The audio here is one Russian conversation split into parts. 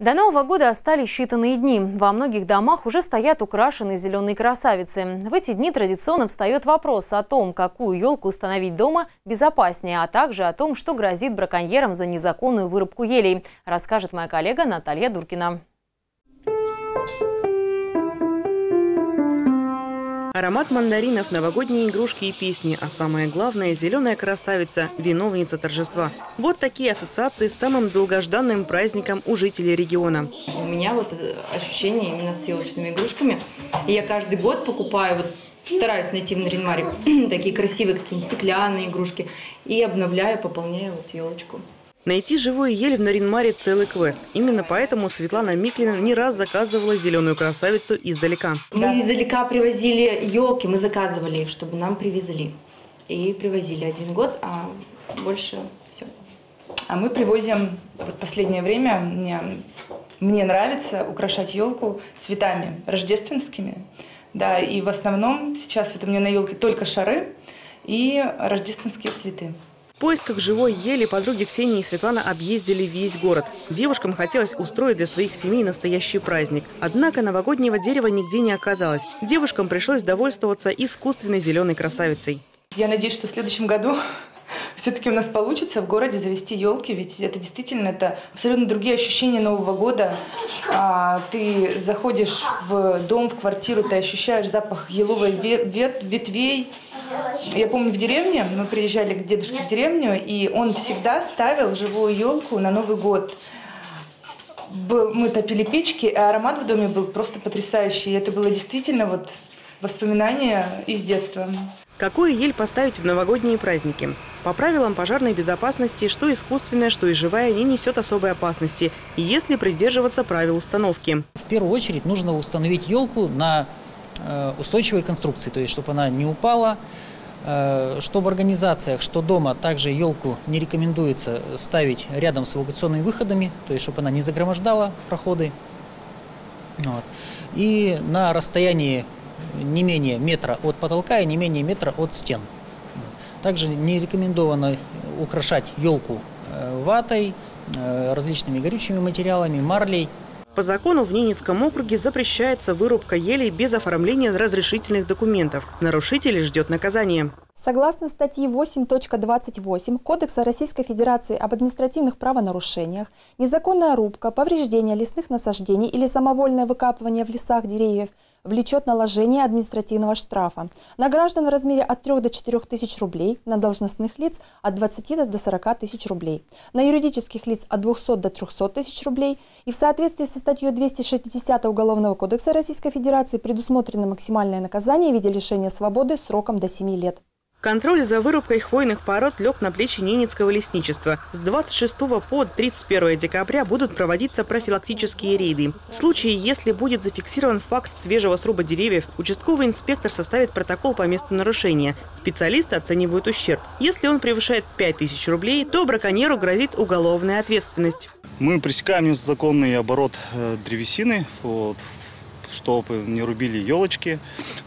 До Нового года остались считанные дни. Во многих домах уже стоят украшенные зеленые красавицы. В эти дни традиционно встает вопрос о том, какую елку установить дома безопаснее, а также о том, что грозит браконьерам за незаконную вырубку елей, расскажет моя коллега Наталья Дуркина. Аромат мандаринов, новогодние игрушки и песни, а самое главное – зеленая красавица, виновница торжества. Вот такие ассоциации с самым долгожданным праздником у жителей региона. У меня вот ощущение именно с елочными игрушками. И я каждый год покупаю, вот стараюсь найти в Нарьян-Маре такие красивые какие-нибудь стеклянные игрушки и обновляю, пополняю вот елочку. Найти живую ель в Нарьян-Маре – целый квест. Именно поэтому Светлана Миклина не раз заказывала зеленую красавицу издалека. Мы издалека привозили елки, мы заказывали их, чтобы нам привезли. И привозили один год, а больше все. А мы привозим, вот последнее время мне нравится украшать елку цветами рождественскими. Да, и в основном сейчас вот у меня на елке только шары и рождественские цветы. В поисках живой ели подруги Ксения и Светлана объездили весь город. Девушкам хотелось устроить для своих семей настоящий праздник. Однако новогоднего дерева нигде не оказалось. Девушкам пришлось довольствоваться искусственной зеленой красавицей. Я надеюсь, что в следующем году все-таки у нас получится в городе завести елки, ведь это действительно абсолютно другие ощущения Нового года. Ты заходишь в дом, в квартиру, ты ощущаешь запах еловой ветвей. Я помню, в деревне, мы приезжали к дедушке в деревню, и он всегда ставил живую елку на Новый год. Мы топили печки, а аромат в доме был просто потрясающий. Это было действительно вот воспоминание из детства. Какую ель поставить в новогодние праздники? По правилам пожарной безопасности, что искусственная, что и живая, не несет особой опасности, если придерживаться правил установки. В первую очередь нужно установить елку на устойчивой конструкции, то есть чтобы она не упала. Что в организациях, что дома, также елку не рекомендуется ставить рядом с эвакуационными выходами, то есть чтобы она не загромождала проходы. Вот. И на расстоянии не менее метра от потолка и не менее метра от стен. Также не рекомендовано украшать елку ватой, различными горючими материалами, марлей. По закону в Ненецком округе запрещается вырубка елей без оформления разрешительных документов. Нарушителей ждет наказание. Согласно статье 8.28 Кодекса Российской Федерации об административных правонарушениях, незаконная рубка, повреждение лесных насаждений или самовольное выкапывание в лесах деревьев влечет наложение административного штрафа на граждан в размере от 3 до 4 тысяч рублей, на должностных лиц от 20 до 40 тысяч рублей, на юридических лиц от 200 до 300 тысяч рублей. И в соответствии со статьей 260 Уголовного кодекса Российской Федерации предусмотрено максимальное наказание в виде лишения свободы сроком до 7 лет. Контроль за вырубкой хвойных пород лег на плечи Ненецкого лесничества. С 26 по 31 декабря будут проводиться профилактические рейды. В случае, если будет зафиксирован факт свежего сруба деревьев, участковый инспектор составит протокол по месту нарушения. Специалисты оценивают ущерб. Если он превышает 5000 рублей, то браконьеру грозит уголовная ответственность. Мы пресекаем незаконный оборот древесины, чтобы не рубили елочки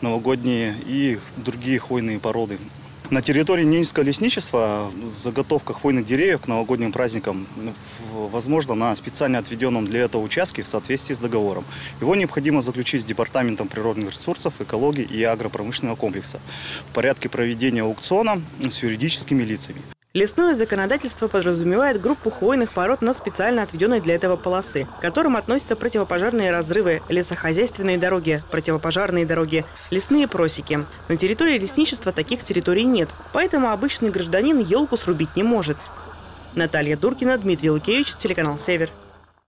новогодние и другие хвойные породы. На территории Ненецкого лесничества заготовка хвойных деревьев к новогодним праздникам возможна на специально отведенном для этого участке в соответствии с договором. Его необходимо заключить с Департаментом природных ресурсов, экологии и агропромышленного комплекса в порядке проведения аукциона с юридическими лицами. Лесное законодательство подразумевает группу хвойных пород на специально отведенной для этого полосы, к которым относятся противопожарные разрывы, лесохозяйственные дороги, противопожарные дороги, лесные просеки. На территории лесничества таких территорий нет, поэтому обычный гражданин елку срубить не может. Наталья Дуркина, Дмитрий Лукевич, телеканал «Север».